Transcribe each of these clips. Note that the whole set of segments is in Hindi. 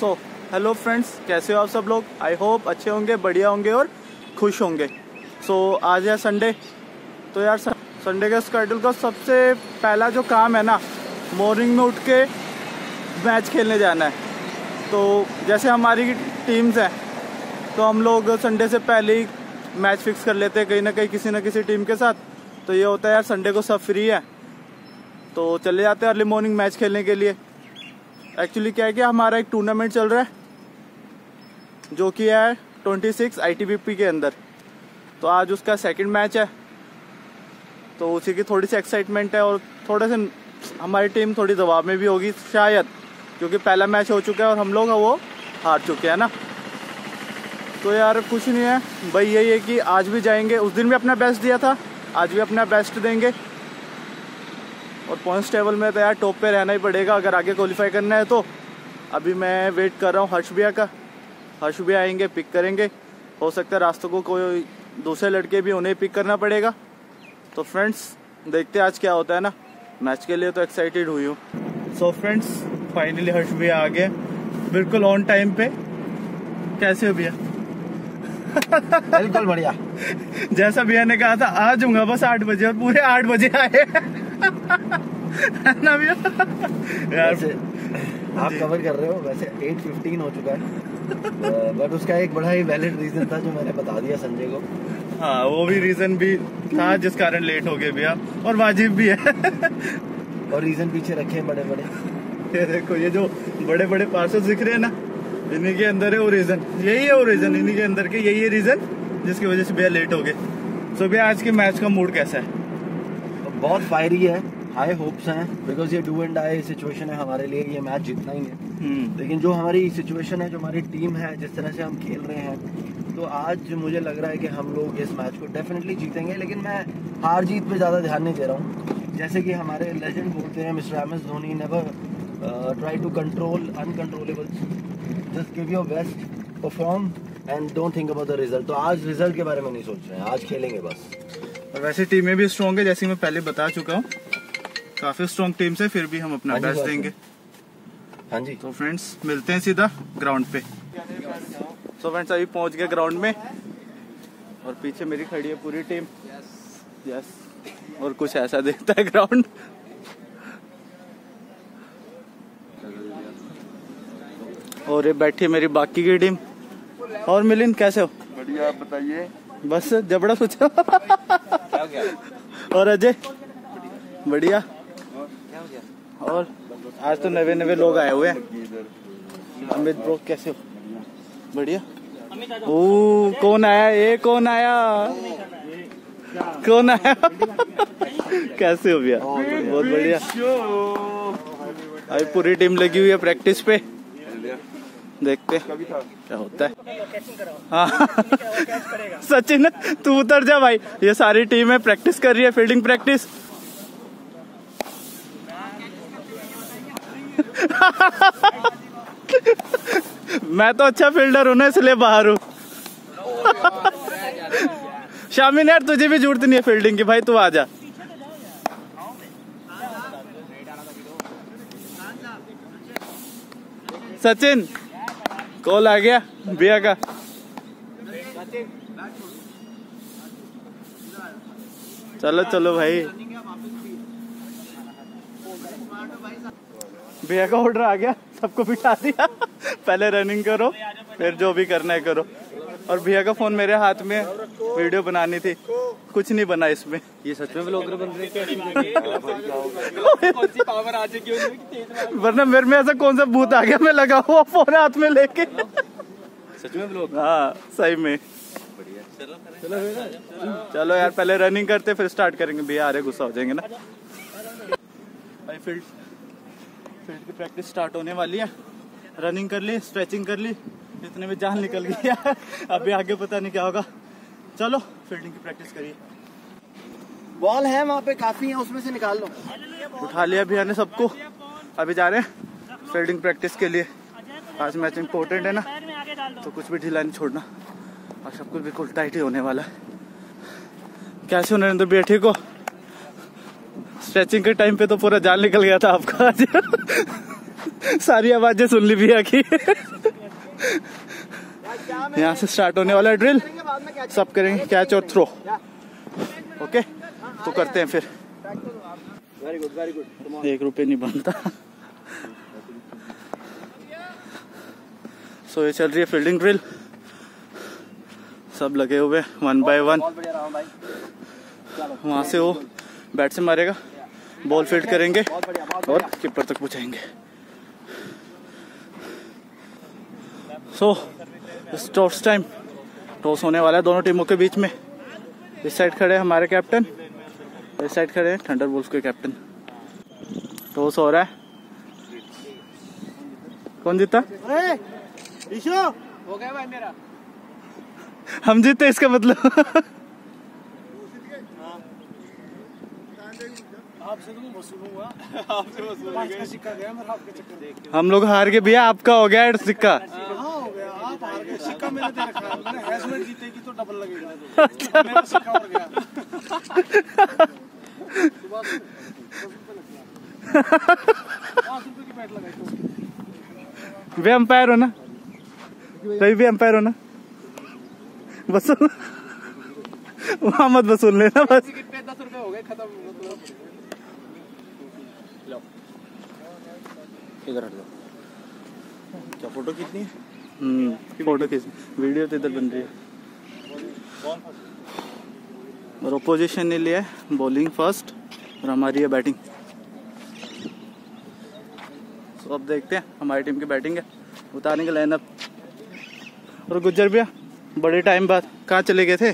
सो हेलो फ्रेंड्स, कैसे हो आप सब लोग। आई होप अच्छे होंगे, बढ़िया होंगे और खुश होंगे। सो आज है संडे, तो यार संडे के स्केड्यूल का सबसे पहला जो काम है ना, मॉर्निंग में उठ के मैच खेलने जाना है। तो जैसे हमारी टीम्स हैं तो हम लोग संडे से पहले ही मैच फिक्स कर लेते हैं कहीं ना कहीं किसी ना किसी टीम के साथ। तो ये होता है यार संडे को सब फ्री है तो चले जाते हैं अर्ली मॉर्निंग मैच खेलने के लिए। एक्चुअली क्या है कि हमारा एक टूर्नामेंट चल रहा है जो कि है 26 ITBP के अंदर। तो आज उसका सेकंड मैच है तो उसी की थोड़ी सी एक्साइटमेंट है और थोड़े से हमारी टीम थोड़ी दबाव में भी होगी शायद, क्योंकि पहला मैच हो चुका है और हम लोग वो हार चुके हैं ना। तो यार कुछ नहीं है भाई, यही है कि आज भी जाएंगे, उस दिन भी अपना बेस्ट दिया था, आज भी अपना बेस्ट देंगे और पॉइंट्स टेबल में तो यार टॉप पे रहना ही पड़ेगा अगर आगे क्वालिफाई करना है तो। अभी मैं वेट कर रहा हूँ हर्ष भैया का, हर्ष भैया आएंगे पिक करेंगे, हो सकता है रास्तों को कोई दूसरे लड़के भी, उन्हें पिक करना पड़ेगा। तो फ्रेंड्स देखते हैं आज क्या होता है ना, मैच के लिए तो एक्साइटेड हुई हूँ। सो फ्रेंड्स फाइनली हर्ष भैया आ गए बिल्कुल ऑन टाइम पे। कैसे हो भैया? बिल्कुल बढ़िया। जैसा भैया ने कहा था आ जाऊंगा बस 8 बजे, और पूरे 8 बजे आए ना भैया। यार आप कवर कर रहे हो, वैसे 8:15 हो चुका है बट उसका एक बड़ा ही वैलिड रीजन था जो मैंने बता दिया संजय को। हाँ वो भी रीजन भी था जिस कारण लेट हो गए भैया, और वाजिब भी है। और रीजन पीछे रखे हैं बड़े बड़े, ये देखो ये जो बड़े बड़े पार्सल दिख रहे हैं ना, इन्हीं के अंदर है वो रीजन, यही है वो रीजन, इन्हीं के अंदर के यही है रीजन जिसकी वजह से भैया लेट हो गए। सो भैया आज के मैच का मूड कैसा है? बहुत फायरी है, हाई होप्स हैं, बिकॉज ये डू एंड डाई सिचुएशन है हमारे लिए, ये मैच जीतना ही है। लेकिन जो हमारी सिचुएशन है, जो हमारी टीम है, जिस तरह से हम खेल रहे हैं, तो आज मुझे लग रहा है कि हम लोग इस मैच को डेफिनेटली जीतेंगे। लेकिन मैं हार जीत पे ज़्यादा ध्यान नहीं दे रहा हूँ। जैसे कि हमारे लेजेंड बोलते हैं mister MS Dhoni, never try to control uncontrollable, just give your best, perform and don't think about the result. तो आज रिजल्ट के बारे में नहीं सोच रहे हैं, आज खेलेंगे बस। और वैसे टीमें भी स्ट्रॉन्ग है, जैसे मैं पहले बता चुका हूँ, काफी स्ट्रॉन्ग टीम से, फिर भी हम अपना बेस्ट देंगे। हाँ जी, तो फ्रेंड्स मिलते हैं सीधा ग्राउंड पे। सो फ्रेंड्स अभी पहुंच गए ग्राउंड में और पीछे मेरी खड़ी है पूरी टीम। यस, और कुछ ऐसा देखता है ग्राउंड। और ये बैठी है मेरी बाकी की टीम। और मिलिंद कैसे हो? बढ़िया, आप बताइए। बस जबड़ा सोचा। और अजय बढ़िया। और आज तो नवे नवे लोग आए हुए हैं। अमित ब्रो कैसे हो? बढ़िया। ओ कौन आया, ये कौन आया, कौन आया? कैसे हो भैया? बहुत बढ़िया। अभी पूरी टीम लगी हुई है प्रैक्टिस पे, देखते क्या होता है। सचिन तू उतर जा भाई, ये सारी टीम है प्रैक्टिस कर रही है, फील्डिंग प्रैक्टिस। मैं तो अच्छा फील्डर हूँ ना, इसलिए बाहर हूँ। शामिल यार तुझे भी जरूरत नहीं है फील्डिंग की भाई, तू आ जा। सचिन कॉल आ गया भैया का। चलो चलो भाई, भैया का ऑर्डर आ गया, सबको बिठा दिया। पहले रनिंग करो फिर जो भी करना है करो। और भैया का फोन मेरे हाथ में, वीडियो बनानी थी, कुछ नहीं बना इसमें। ये सच में ब्लॉगर बन रहे, वरना मेरे में ऐसा कौन सा भूत आ गया, मैं लगा हुआ फोन हाथ में लेके। सच में ब्लॉग, हाँ सही में। चलो यार पहले रनिंग करते फिर स्टार्ट करेंगे, भैया आ रहे गुस्सा हो जाएंगे ना। भाई फील्ड की प्रैक्टिस स्टार्ट होने वाली है। रनिंग कर ली, स्ट्रेचिंग कर ली, इतने में जान निकल गई है। अभी आगे पता नहीं क्या होगा। चलो फील्डिंग की प्रैक्टिस करिए। बॉल है वहाँ पे काफी है, उसमें से निकाल लो। उठा लिया भैया ने सबको, अभी जा रहे हैं फील्डिंग प्रैक्टिस के लिए। आज मैच इम्पोर्टेंट है ना, तो कुछ भी ढीला नहीं छोड़ना और सब कुछ बिल्कुल टाइट ही होने वाला है। कैसे हो नरेंद्र भैया, ठीक हो? स्ट्रेचिंग के टाइम पे तो पूरा जाल निकल गया था आपका आज। सारी आवाजें सुन ली भैया की। यहाँ से स्टार्ट होने वाला है ड्रिल, सब करेंगे कैच और थ्रो। ओके तो करते हैं फिर। Very good. 1 रुपये नहीं बनता। सो ये चल रही है फील्डिंग ड्रिल, सब लगे हुए 1 by 1। वहाँ से वो बैट से मारेगा, बॉल फील्ड करेंगे और कीपर तक पहुँचाएंगे। सो टॉस टाइम, टॉस होने वाला है दोनों टीमों के बीच में। इस साइड खड़े हैं हमारे कैप्टन, इस साइड खड़े हैं थंडरवुल्फ के कैप्टन। टॉस हो रहा है, कौन जीता? हो गया भाई मेरा। हम जीते इसका मतलब। हम लोग हार गए भैया, आपका हो गया सिक्का। सिक्का मैंने दे रखा है, मैंने हैजमेंट जीतेगी तो डबल लगेगा। अच्छा। मेरा सिक्का और गया। वे अंपायर हो ना, रवि भी अंपायर हो ना। बस वहाँ मत वसूल लेना, बस 10 रुपए हो गए खत्म। लो इधर लो, क्या फोटो कितनी है? फोटो किस वीडियो तो इधर बन रही है। और ओपोजिशन ने लिया है बॉलिंग फर्स्ट और हमारी है बैटिंग। तो अब देखते हैं हमारी टीम की बैटिंग है, उतारेंगे लाइनअप। और गुज्जर भैया बड़े टाइम बाद कहाँ चले गए थे?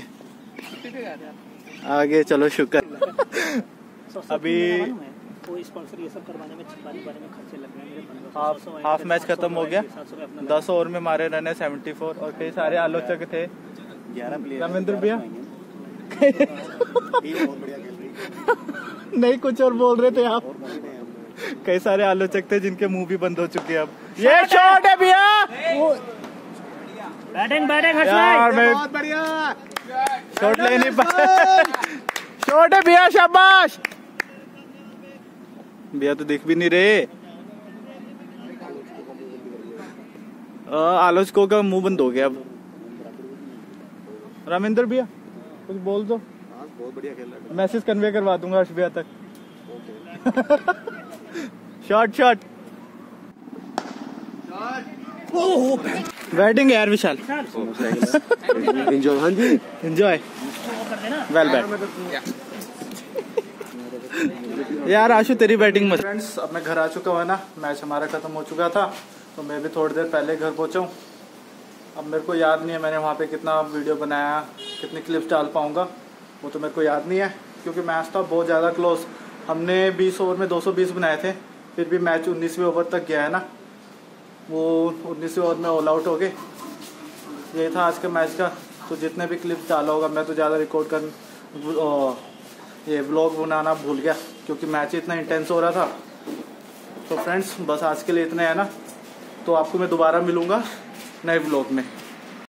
आगे चलो शुक्र। अभी हाफ मैच खत्म हो गया। 10 ओवर में मारे रन है 74 और कई सारे आलोचक थे। रामेंद्र भैया नहीं कुछ और बोल रहे थे आप। कई सारे आलोचक थे जिनके मुंह भी बंद हो चुके हैं अब। ये शॉट है भैया, बहुत बढ़िया शॉट, ले नहीं पाए। शॉट है भैया, शाबाश भैया। तो देख भी नहीं रहे, आलोचकों का मुंह बंद हो गया अब। रामेंद्र भैया कुछ बोल दो, बहुत बढ़िया खेल रहा है। मैसेज कन्वे करवा दूंगा हर्ष भैया तक। शॉट बैटिंग यार विशाल। एंजॉय। हाँ जी एंजॉय, वेल बैट यार। आशु तेरी बैटिंग मत। फ्रेंड्स अब मैं घर आ चुका हूँ ना, मैच हमारा खत्म हो चुका था तो मैं भी थोड़ी देर पहले घर पहुँचा हूँ। अब मेरे को याद नहीं है मैंने वहाँ पे कितना वीडियो बनाया, कितनी क्लिप्स डाल पाऊँगा, वो तो मेरे को याद नहीं है क्योंकि मैच था बहुत ज़्यादा क्लोज। हमने 20 ओवर में 220 बनाए थे, फिर भी मैच 19वें ओवर तक गया है ना, वो 19वें ओवर में ऑल आउट हो गए। ये था आज के मैच का। तो जितने भी क्लिप्स डाला होगा मैं तो ज़्यादा रिकॉर्ड कर ये ब्लॉग बनाना भूल गया क्योंकि मैच इतना इंटेंस हो रहा था। तो फ्रेंड्स बस आज के लिए इतना है ना, तो आपको मैं दोबारा मिलूँगा नए ब्लॉग में।